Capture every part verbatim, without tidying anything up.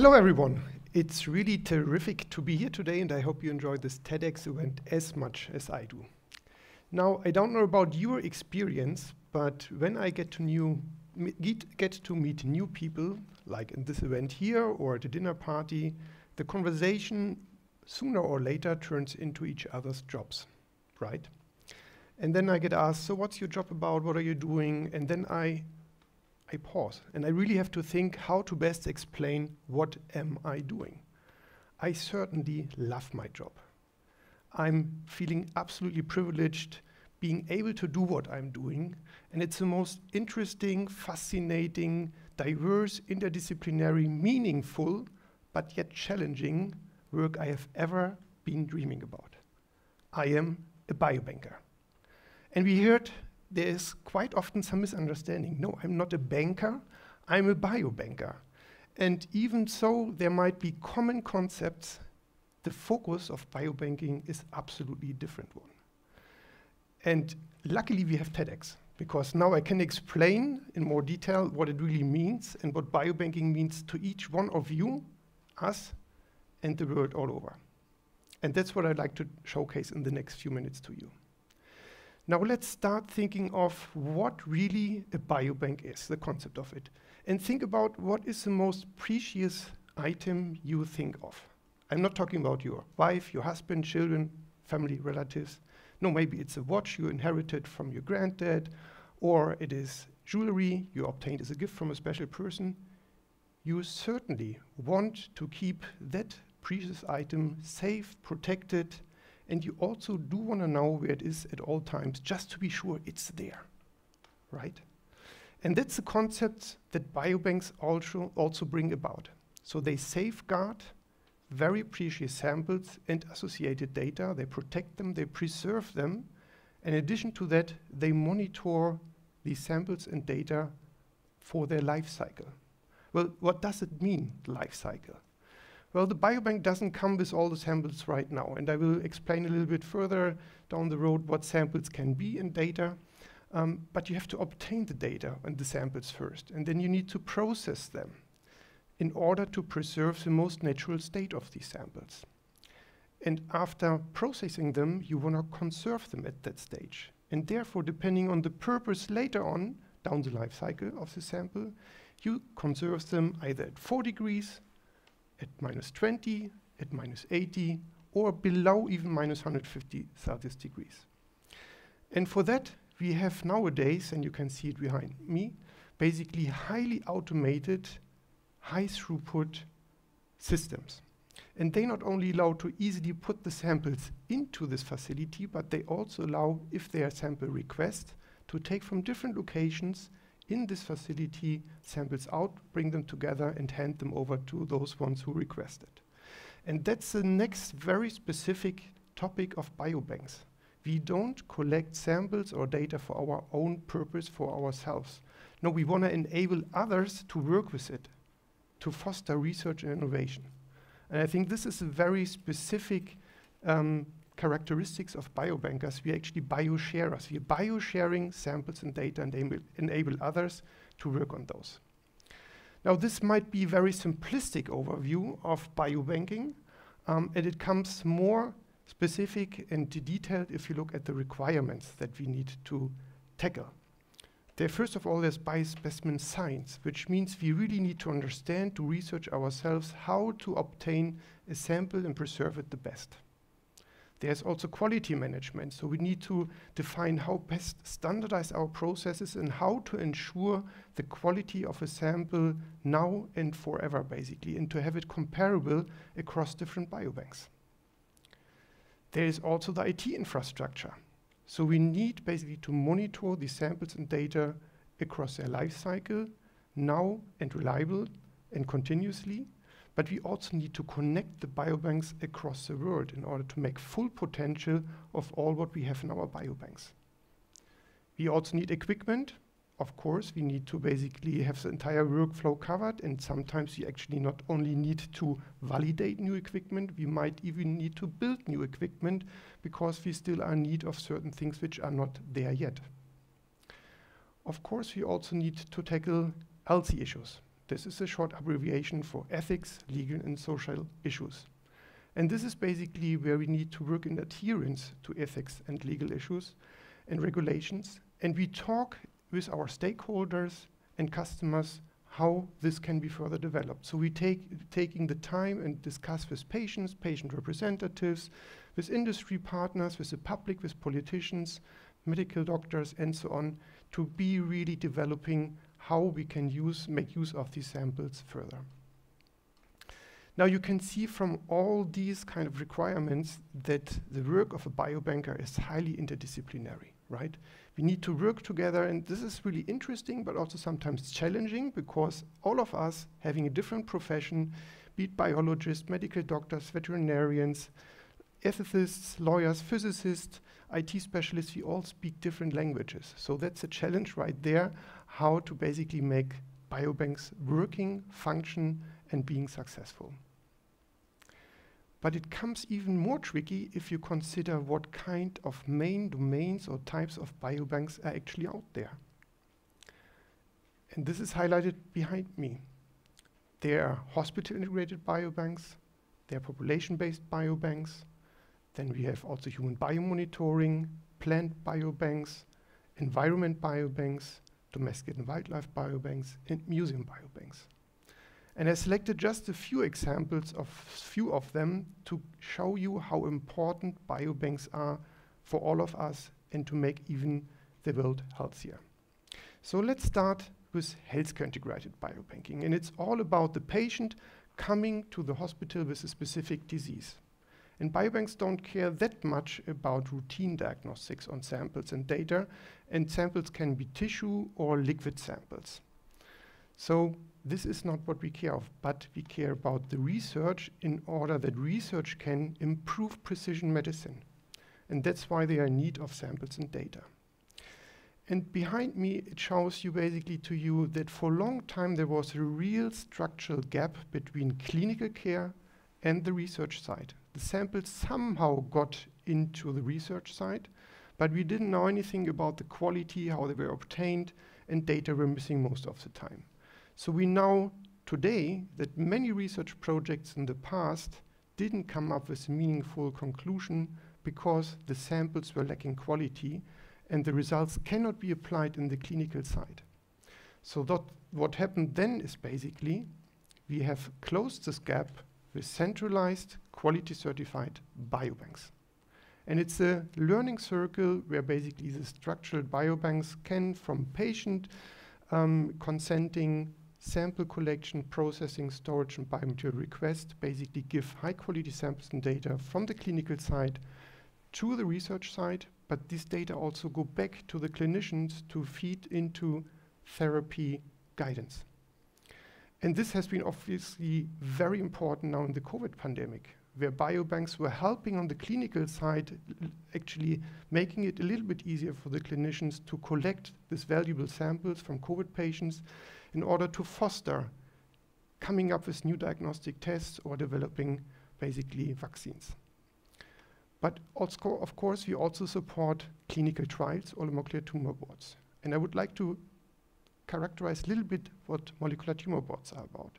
Hello everyone, it's really terrific to be here today and I hope you enjoyed this TEDx event as much as I do. Now, I don't know about your experience, but when I get to, new, get, get to meet new people, like in this event here or at a dinner party, the conversation sooner or later turns into each other's jobs, right? And then I get asked, so what's your job about, what are you doing? And then I I pause, and I really have to think how to best explain what am I doing. I certainly love my job. I'm feeling absolutely privileged being able to do what I'm doing, and it's the most interesting, fascinating, diverse, interdisciplinary, meaningful, but yet challenging work I have ever been dreaming about. I am a biobanker. And we heard there is quite often some misunderstanding. No, I'm not a banker, I'm a biobanker. And even so, there might be common concepts. The focus of biobanking is absolutely a different one. And luckily we have TEDx, because now I can explain in more detail what it really means and what biobanking means to each one of you, us, and the world all over. And that's what I'd like to showcase in the next few minutes to you. Now let's start thinking of what really a biobank is, the concept of it. And think about what is the most precious item you think of. I'm not talking about your wife, your husband, children, family, relatives. No, maybe it's a watch you inherited from your granddad, or it is jewelry you obtained as a gift from a special person. You certainly want to keep that precious item safe, protected, and you also do want to know where it is at all times, just to be sure it's there, right? And that's the concept that biobanks also, also bring about. So they safeguard very precious samples and associated data, they protect them, they preserve them. In addition to that, they monitor these samples and data for their life cycle. Well, what does it mean, life cycle? Well, the biobank doesn't come with all the samples right now, and I will explain a little bit further down the road what samples can be in data, um, but you have to obtain the data and the samples first, and then you need to process them in order to preserve the most natural state of these samples. And after processing them, you want to conserve them at that stage. And therefore, depending on the purpose later on, down the life cycle of the sample, you conserve them either at four degrees, at minus twenty, at minus eighty, or below even minus one hundred fifty Celsius degrees. And for that, we have nowadays, and you can see it behind me, basically highly automated, high throughput systems. And they not only allow to easily put the samples into this facility, but they also allow, if there are sample requests, to take from different locations in this facility samples out, bring them together, and hand them over to those ones who request it. And that's the next very specific topic of biobanks. We don't collect samples or data for our own purpose, for ourselves. No, we want to enable others to work with it, to foster research and innovation. And I think this is a very specific um, characteristics of biobankers. We're actually bio-sharers. We're bio-sharing samples and data and enable, enable others to work on those. Now, this might be a very simplistic overview of biobanking, um, and it comes more specific and detailed if you look at the requirements that we need to tackle. There, first of all, there's biospecimen science, which means we really need to understand, to research ourselves, how to obtain a sample and preserve it the best. There's also quality management, so we need to define how best standardize our processes and how to ensure the quality of a sample now and forever, basically, and to have it comparable across different biobanks. There is also the I T infrastructure. So we need basically to monitor the samples and data across their life cycle, now and reliable and continuously. But we also need to connect the biobanks across the world in order to make full potential of all what we have in our biobanks. We also need equipment. Of course, we need to basically have the entire workflow covered, and sometimes we actually not only need to validate new equipment, we might even need to build new equipment because we still are in need of certain things which are not there yet. Of course, we also need to tackle healthy issues. This is a short abbreviation for ethics, legal and social issues. And this is basically where we need to work in adherence to ethics and legal issues and regulations. And we talk with our stakeholders and customers how this can be further developed. So we take taking the time and discuss with patients, patient representatives, with industry partners, with the public, with politicians, medical doctors, and so on, to be really developing how we can use, make use of these samples further. Now you can see from all these kind of requirements that the work of a biobanker is highly interdisciplinary, right? We need to work together, and this is really interesting, but also sometimes challenging, because all of us having a different profession, be it biologists, medical doctors, veterinarians, ethicists, lawyers, physicists, I T specialists, we all speak different languages. So that's a challenge right there, how to basically make biobanks working, function, and being successful. But it comes even more tricky if you consider what kind of main domains or types of biobanks are actually out there. And this is highlighted behind me. There are hospital-integrated biobanks, there are population-based biobanks, then we have also human biomonitoring, plant biobanks, environment biobanks, domestic and wildlife biobanks, and museum biobanks. And I selected just a few examples of few of them to show you how important biobanks are for all of us and to make even the world healthier. So let's start with healthcare integrated biobanking. And it's all about the patient coming to the hospital with a specific disease. And biobanks don't care that much about routine diagnostics on samples and data, and samples can be tissue or liquid samples. So this is not what we care of, but we care about the research in order that research can improve precision medicine. And that's why they are in need of samples and data. And behind me, it shows you basically to you that for a long time there was a real structural gap between clinical care and the research side. The samples somehow got into the research side, but we didn't know anything about the quality, how they were obtained, and data were missing most of the time. So we know today that many research projects in the past didn't come up with a meaningful conclusion because the samples were lacking quality and the results cannot be applied in the clinical side. So that what happened then is basically we have closed this gap with centralized, quality certified biobanks. And it's a learning circle where basically the structural biobanks can, from patient um, consenting, sample collection, processing, storage, and biomaterial request basically give high-quality samples and data from the clinical side to the research side, but these data also go back to the clinicians to feed into therapy guidance. And this has been obviously very important now in the COVID pandemic, where biobanks were helping on the clinical side, actually making it a little bit easier for the clinicians to collect these valuable samples from COVID patients in order to foster coming up with new diagnostic tests or developing basically vaccines. But also, of course, we also support clinical trials or molecular tumor boards. And I would like to characterize a little bit what molecular tumor boards are about.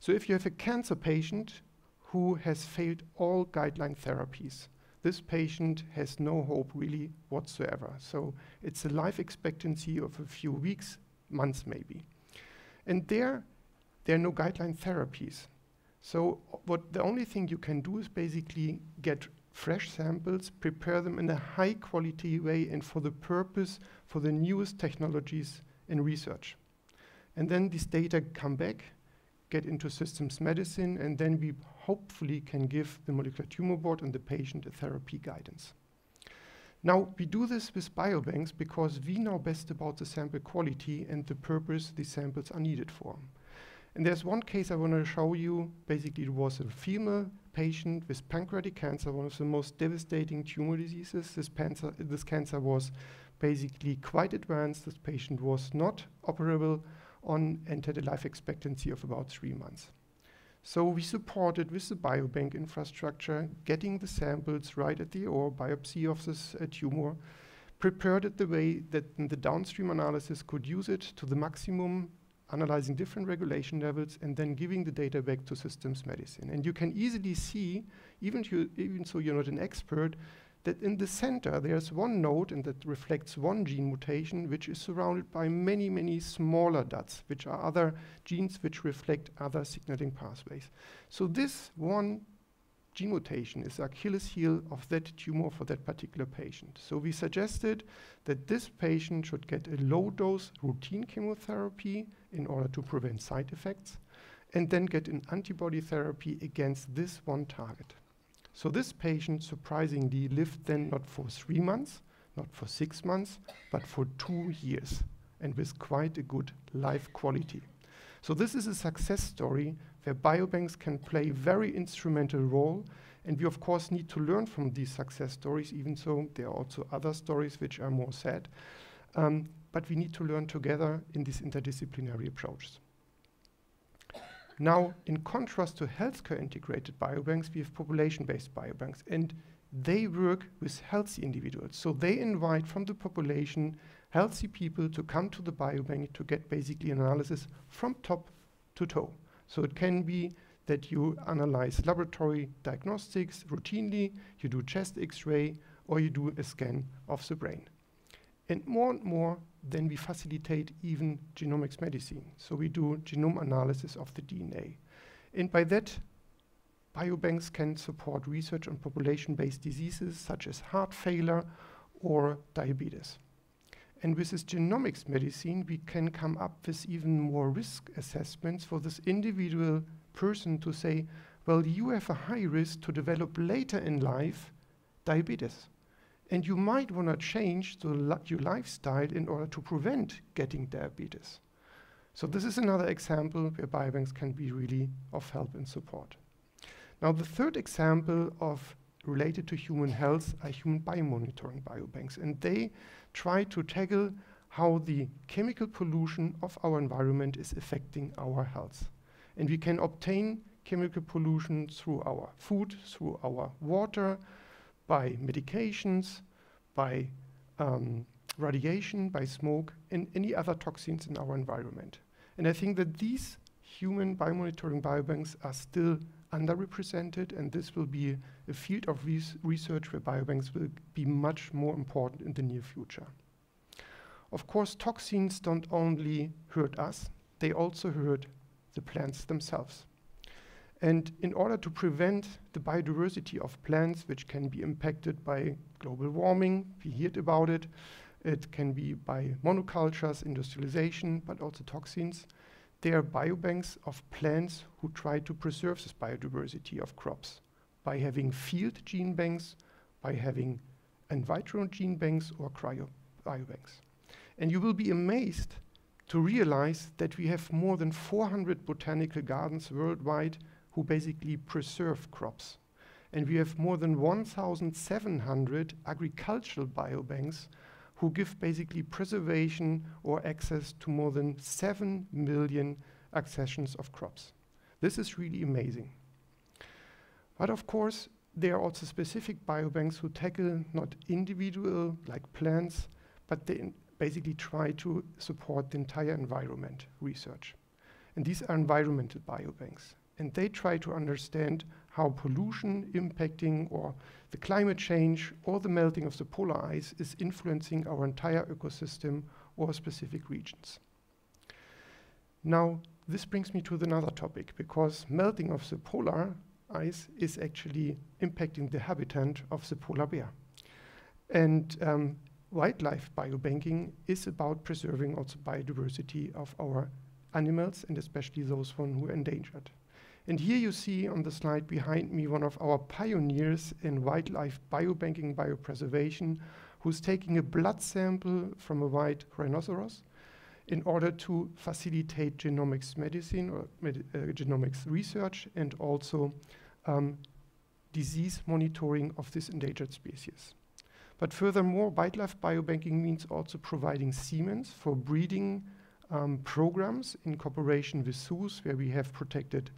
So if you have a cancer patient who has failed all guideline therapies. This patient has no hope really whatsoever. So it's a life expectancy of a few weeks, months maybe. And there, there are no guideline therapies. So what the only thing you can do is basically get fresh samples, prepare them in a high quality way and for the purpose for the newest technologies in research. And then these data come back, get into systems medicine, and then we hopefully can give the molecular tumor board and the patient a therapy guidance. Now, we do this with biobanks because we know best about the sample quality and the purpose these samples are needed for. And there's one case I want to show you. Basically, it was a female patient with pancreatic cancer, one of the most devastating tumor diseases. This, pancer, this cancer was basically quite advanced. This patient was not operable on and had a life expectancy of about three months. So we supported with the biobank infrastructure, getting the samples right at the or biopsy of this uh, tumor, prepared it the way that the downstream analysis could use it to the maximum, analyzing different regulation levels, and then giving the data back to systems medicine. And you can easily see, even, you, even so you're not an expert, that in the center there's one node, and that reflects one gene mutation, which is surrounded by many, many smaller dots, which are other genes which reflect other signaling pathways. So this one gene mutation is the Achilles heel of that tumor for that particular patient. So we suggested that this patient should get a low-dose routine chemotherapy in order to prevent side effects, and then get an antibody therapy against this one target. So this patient surprisingly lived then not for three months, not for six months, but for two years, and with quite a good life quality. So this is a success story where biobanks can play a very instrumental role, and we of course need to learn from these success stories, even though there are also other stories which are more sad. Um, but we need to learn together in these interdisciplinary approaches. Now, in contrast to healthcare integrated biobanks, we have population-based biobanks, and they work with healthy individuals. So they invite from the population healthy people to come to the biobank to get basically analysis from top to toe. So it can be that you analyze laboratory diagnostics routinely, you do chest X-ray, or you do a scan of the brain. And more and more, then we facilitate even genomics medicine. So we do genome analysis of the D N A. And by that, biobanks can support research on population-based diseases such as heart failure or diabetes. And with this genomics medicine, we can come up with even more risk assessments for this individual person to say, well, you have a high risk to develop later in life diabetes. And you might want to change the li- your lifestyle in order to prevent getting diabetes. So this is another example where biobanks can be really of help and support. Now the third example of related to human health are human biomonitoring biobanks. And they try to tackle how the chemical pollution of our environment is affecting our health. And we can obtain chemical pollution through our food, through our water, by medications, by um, radiation, by smoke, and any other toxins in our environment. And I think that these human biomonitoring biobanks are still underrepresented, and this will be a field of res research where biobanks will be much more important in the near future. Of course, toxins don't only hurt us, they also hurt the plants themselves. And in order to prevent the biodiversity of plants, which can be impacted by global warming, we heard about it, it can be by monocultures, industrialization, but also toxins, there are biobanks of plants who try to preserve this biodiversity of crops by having field gene banks, by having in vitro gene banks or cryo biobanks. And you will be amazed to realize that we have more than four hundred botanical gardens worldwide who basically preserve crops. And we have more than one thousand seven hundred agricultural biobanks who give basically preservation or access to more than seven million accessions of crops. This is really amazing. But of course, there are also specific biobanks who tackle not individual, like plants, but they basically try to support the entire environment research. And these are environmental biobanks. And they try to understand how pollution impacting or the climate change or the melting of the polar ice is influencing our entire ecosystem or specific regions. Now, this brings me to another topic, because melting of the polar ice is actually impacting the habitat of the polar bear. And um, wildlife biobanking is about preserving also biodiversity of our animals, and especially those ones who are endangered. And here you see on the slide behind me one of our pioneers in wildlife biobanking, biopreservation, who's taking a blood sample from a white rhinoceros in order to facilitate genomics medicine or med uh, genomics research, and also um, disease monitoring of this endangered species. But furthermore, wildlife biobanking means also providing semen for breeding um, programs in cooperation with zoos, where we have protected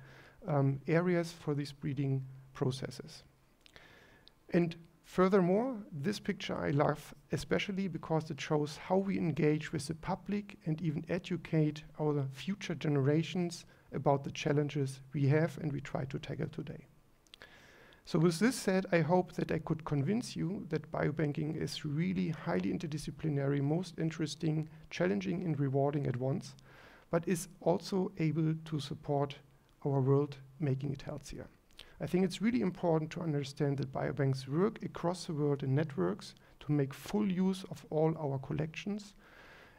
areas for these breeding processes. And Furthermore, this picture I love especially because it shows how we engage with the public and even educate our future generations about the challenges we have and we try to tackle today. So with this said, I hope that I could convince you that biobanking is really highly interdisciplinary, most interesting, challenging and rewarding at once, but is also able to support our world, making it healthier. I think it's really important to understand that biobanks work across the world in networks to make full use of all our collections.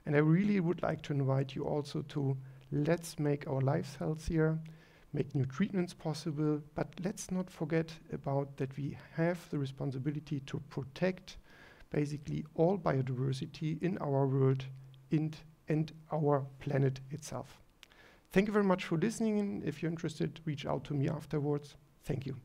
And I really would like to invite you also to let's make our lives healthier, make new treatments possible, but let's not forget about that we have the responsibility to protect basically all biodiversity in our world and, and our planet itself. Thank you very much for listening, and if you're interested, reach out to me afterwards. Thank you.